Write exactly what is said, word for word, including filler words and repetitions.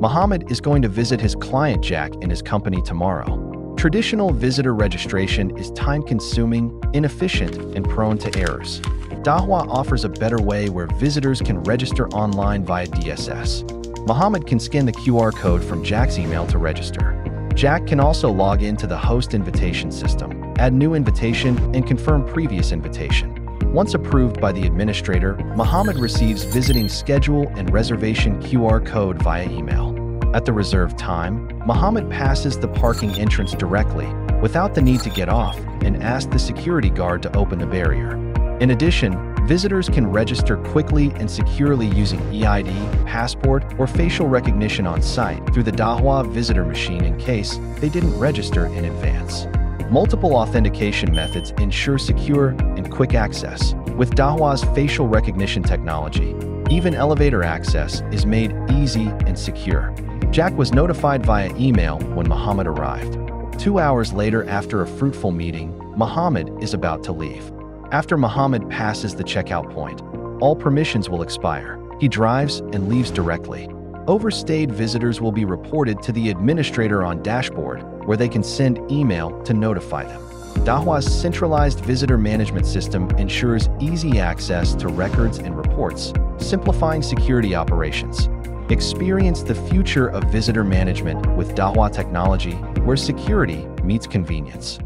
Mohammed is going to visit his client Jack in his company tomorrow. Traditional visitor registration is time-consuming, inefficient, and prone to errors. Dahua offers a better way where visitors can register online via D S S. Mohammed can scan the Q R code from Jack's email to register. Jack can also log into the host invitation system, add new invitation, and confirm previous invitation. Once approved by the administrator, Mohammed receives visiting schedule and reservation Q R code via email. At the reserved time, Mohammed passes the parking entrance directly, without the need to get off, and asks the security guard to open the barrier. In addition, visitors can register quickly and securely using E I D, passport, or facial recognition on site through the Dahua visitor machine in case they didn't register in advance. Multiple authentication methods ensure secure and quick access. With Dahua's facial recognition technology, even elevator access is made easy and secure. Jack was notified via email when Mohammed arrived. Two hours later, after a fruitful meeting, Mohammed is about to leave. After Mohammed passes the checkout point, all permissions will expire. He drives and leaves directly. Overstayed visitors will be reported to the administrator on dashboard, where they can send email to notify them. Dahua's centralized visitor management system ensures easy access to records and reports, simplifying security operations. Experience the future of visitor management with Dahua technology, where security meets convenience.